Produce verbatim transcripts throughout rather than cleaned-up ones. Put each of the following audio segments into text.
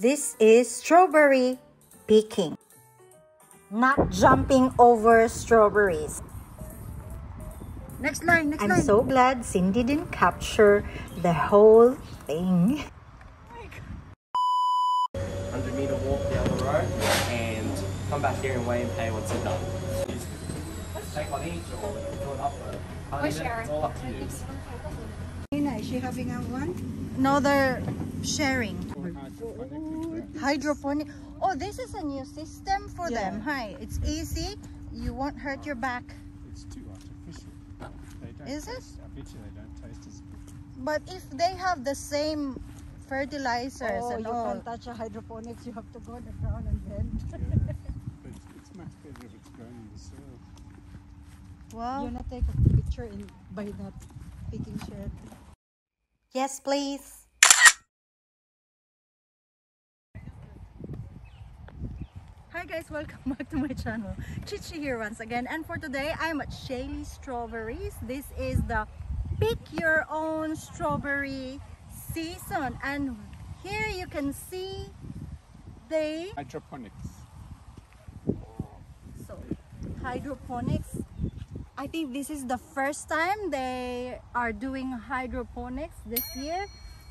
This is strawberry picking. Not jumping over strawberries. Next line, next I'm line. I'm so glad Cindy didn't capture the whole thing. one hundred meter walk down the road and come back here and wait and pay what's done. Take one each or do an upload. I don't know, it's all up to you. Is she having a one? No, they're sharing. Hydroponic. Oh, this is a new system for yeah. them. Hi, it's easy. You won't hurt your back. It's too artificial. They don't is taste, it? I bet you they don't taste as good. But if they have the same fertilizers oh, and you all. You can't touch a hydroponics. You have to go on the ground and bend. Yeah. But it's much better if it's grown in the soil. Wow. You're not taking a picture in, by not picking shit. Yes, please. Hi guys, welcome back to my channel. Chichi here once again, and for today I'm at Shaylee Strawberries. This is the pick your own strawberry season, and here you can see the hydroponics. So hydroponics, I think this is the first time they are doing hydroponics this year.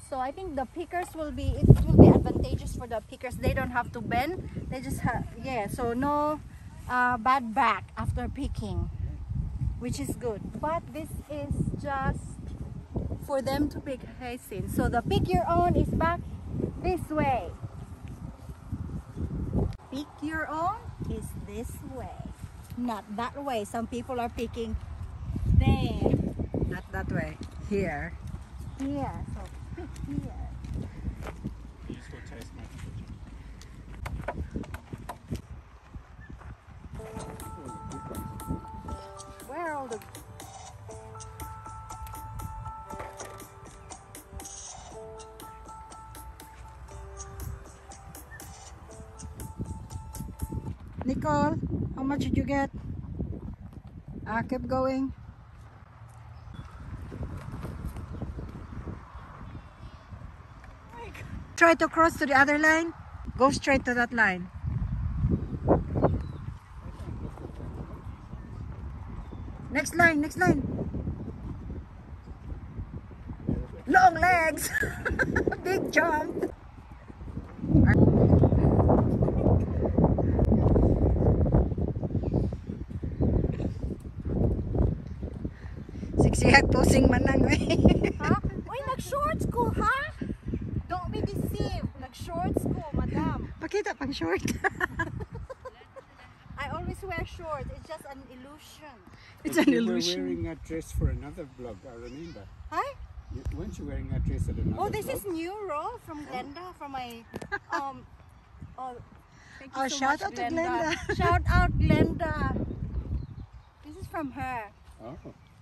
So I think the pickers will be, it will be advantageous for the pickers. They don't have to bend. They just have, yeah, so no uh, bad back after picking, which is good. But this is just for them to pick hyacinth. So the pick your own is back this way. Pick your own is this way. Not that way. Some people are picking there. Not that way. Here. Here. So yeah. Where are all the Nicole, how much did you get? I kept going. Try to cross to the other line. Go straight to that line. Next line, next line. Long legs. Big jump. Siksihat posing man lang. Ha? Uy, nag-shorts ko, ha? Don't be deceived. Like shorts ko, madam. Pakita pang short. I always wear shorts. It's just an illusion. It's an illusion. You were wearing a dress for another vlog, I remember. Hi? You, weren't you wearing a dress at another Oh, this blog? Is new role from Glenda, from my... Um, oh, thank you oh so shout much, out Glenda. to Glenda. Shout out Glenda. This is from her. Oh.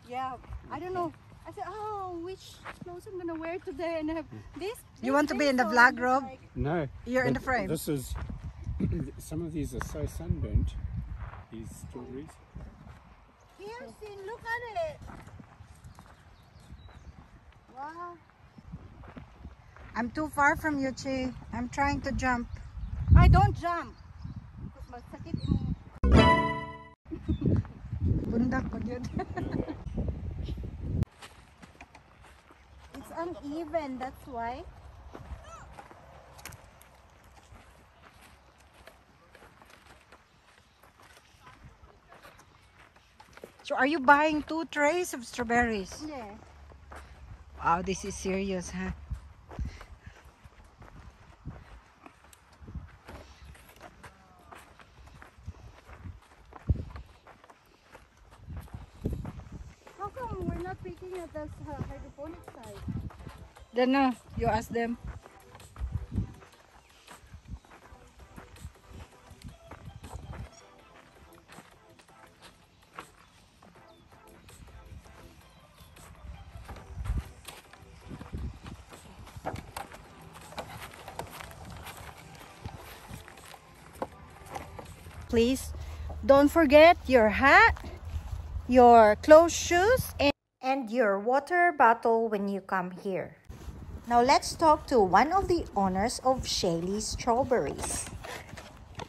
Yeah. I don't know. I said, oh, which clothes I'm gonna wear today, and I have this. this you want to be in the vlog, Rob? Like... No. You're in the frame. This is. Some of these are so sunburnt. These strawberries. Here, see, look at it. Wow. I'm too far from you, Chi. I'm trying to jump. I don't jump. Uneven, that's why. So are you buying two trays of strawberries? Yeah. Wow, this is serious, huh? How come we're not picking at the hydroponic side? Don't know. You ask them. Please don't forget your hat, your closed shoes, and, and your water bottle when you come here. Now let's talk to one of the owners of Shaylee Strawberries.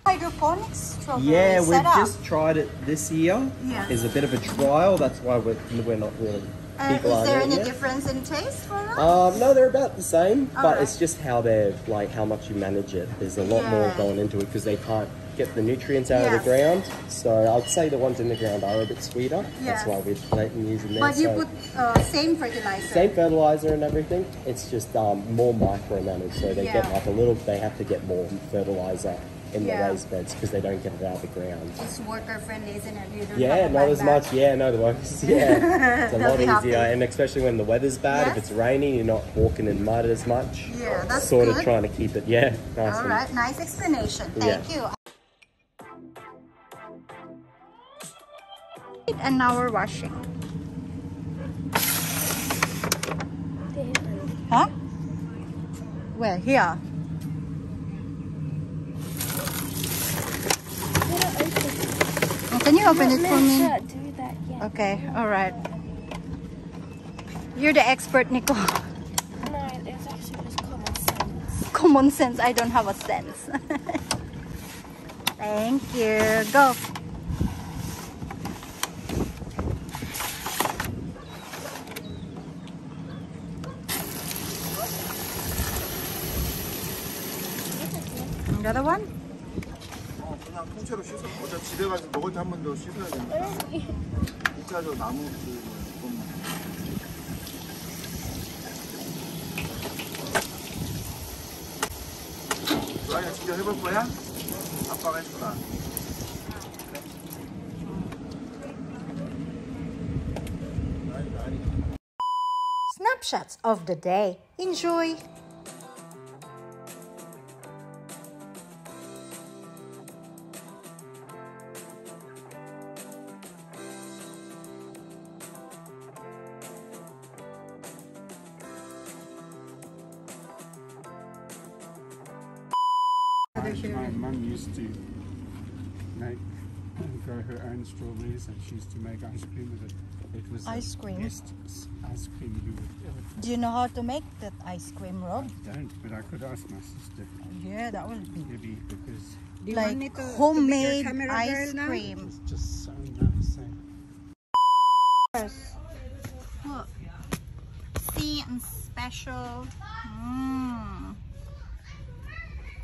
Hydroponics strawberry yeah, setup. Yeah, we've just tried it this year. Yeah. It's a bit of a trial, that's why we're, we're not really... Uh, is there any yet. difference in taste for us? Um, no, they're about the same, All but right. it's just how they're, like, how much you manage it. There's a lot yeah. more going into it because they can't get the nutrients out yes. of the ground. So I'd say the ones in the ground are a bit sweeter. Yes. That's why we're using them. But you so put uh, same fertilizer? Same fertilizer and everything. It's just um, more micromanaged. So they yeah. get like a little, they have to get more fertilizer in yeah. the raised beds because they don't get it out of the ground. It's worker friendly, isn't it? You don't yeah, not as that. much. Yeah, no, the workers. Yeah, it's a lot easier, happy. and especially when the weather's bad. Yes. If it's raining, you're not walking in mud as much. Yeah, that's sort good. of trying to keep it. Yeah, nice. All right, nice explanation. Thank yeah. you. And now we're washing. Huh? Where? Here. Can you open it for me? Do that yet. Okay, all right. You're the expert, Nicole. No, it's actually just common sense. Common sense? I don't have a sense. Thank you. Go. Another one? 통째로 씻어. 어차피 집에 가서 먹을 때 한 번 더 씻어야 되니까. 일차적으로 나무 조금만. 아야 진짜 해볼 거야? 아빠가 해줄까? Snapshots of the day. Enjoy. My mum used to make and grow her own strawberries, and she used to make ice cream with it. It was ice cream. The best ice cream you would ever. Do you know how to make that ice cream, Rob? I don't, but I could ask my sister. Yeah, that would be. Maybe because you like want me to, homemade to ice cream. It's just so nice. Yes. Look, see and special. Mm.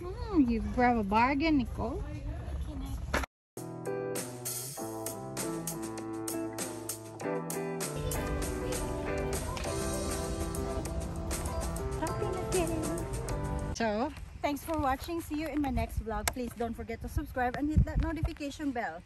Mm, you grab a bargain, Nicole. So, thanks for watching. See you in my next vlog. Please don't forget to subscribe and hit that notification bell.